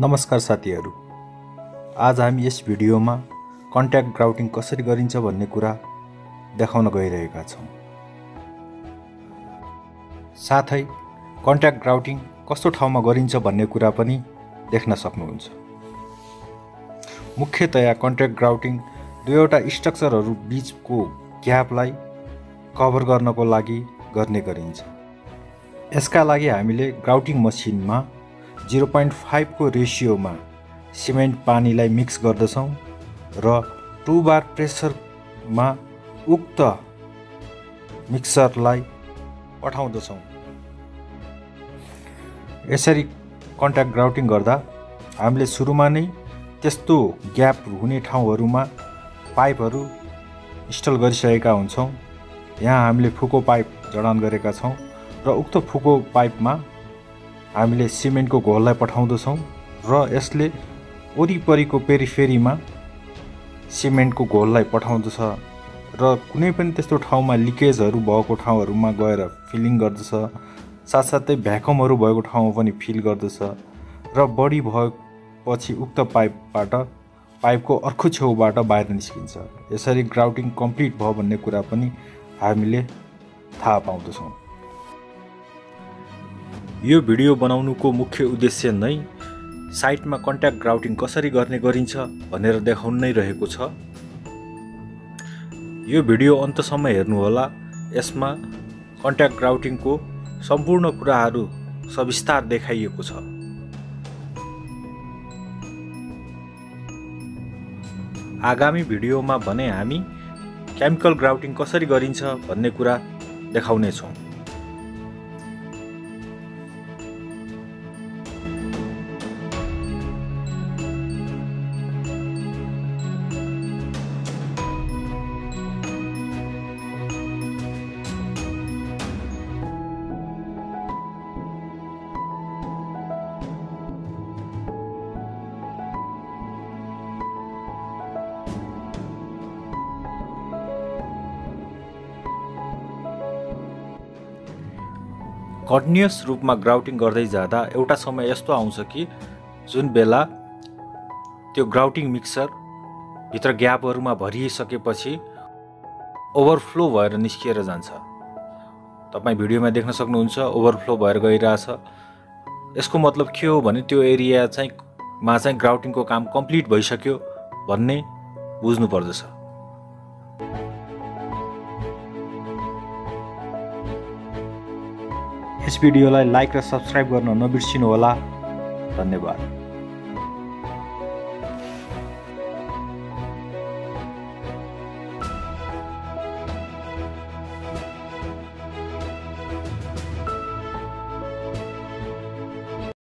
नमस्कार साथीहरु, आज हम यस भिडियो में कन्ट्याक्ट ग्राउटिंग कसरी गरिन्छ भन्ने कुरा देखाउन गइरहेका छौं। साथै कन्ट्याक्ट ग्राउटिंग कस्तो ठाउँमा गरिन्छ भन्ने कुरा पनि देख्न सक्नुहुन्छ। मुख्यतया कन्ट्याक्ट ग्राउटिंग दुईवटा स्ट्रक्चरहरु बीचको ग्यापलाई कभर गर्नको लागि गर्ने गरिन्छ। यसका लागि हामीले ग्राउटिंग मसिनमा 0.5 को रेशियो में सीमेंट पानीलाई मिक्स गर्दछौं र 2 बार प्रेसर में उक्त मिक्सरलाई पठाउँदछौं। यसरी कन्ट्याक्ट ग्राउटिंग गर्दा हामीले सुरुमा नै त्यस्तो ग्याप हुने ठाउँहरुमा पाइपहरु इन्स्टल गरिसकेका हुन्छौं। यहाँ हामीले फुको पाइप जडान गरेका छौं र उक्त फुको पाइपमा हामीले सीमेंट को घोललाई पठाउँदछौं र यसले वरिपरिको पेरिफेरीमा सीमेंट को घोललाई पठाउँदछ र कुनै पनि त्यस्तो ठाउँमा लिकेजहरु भएको ठाउँहरुमा गएर फिलिङ गर्दछ। साथसाथै भ्याकुमहरु भएको ठाउँमा पनि फिल गर्दछ र बढी भएपछि उक्त पाइपको अर्को छेउबाट बाहिर निस्किन्छ। यसरी ग्राउटिंग कम्प्लिट भयो भन्ने कुरा पनि हामीले थाहा पाउँदछौं। यो भिडियो बनाउनुको मुख्य उद्देश्य नै साइटमा कन्ट्याक्ट ग्राउटिंग कसरी गर्ने गरिन्छ भनेर देखाउन नै रहेको छ। यो भिडियो अन्तसम्म हेर्नु होला। यसमा कन्ट्याक्ट ग्राउटिंगको सम्पूर्ण कुराहरू सविस्तार देखाइएको छ। आगामी भिडियोमा भने हामी केमिकल ग्राउटिंग कसरी गरिन्छ भन्ने कुरा देखाउने छौं। कन्टिन्युअस रूपमा ग्राउटिंग गर्दै जादा एउटा समय यस्तो आउँछ कि जुन बेला त्यो ग्राउटिंग मिक्सर भित्र ग्यापहरुमा भरिसकेपछि ओभरफ्लो भएर निस्किएर जान्छ। तपाई भिडियोमा देख्न सक्नुहुन्छ ओभरफ्लो भएर गइराछ। यसको मतलब के हो भने त्यो एरिया चाहिँ ग्राउटिंगको काम कम्प्लिट भइसक्यो भन्ने बुझ्नु पर्दछ। यस भिडियोलाई लाइक र सब्स्क्राइब गर्न नबिर्सिनु होला। धन्यवाद।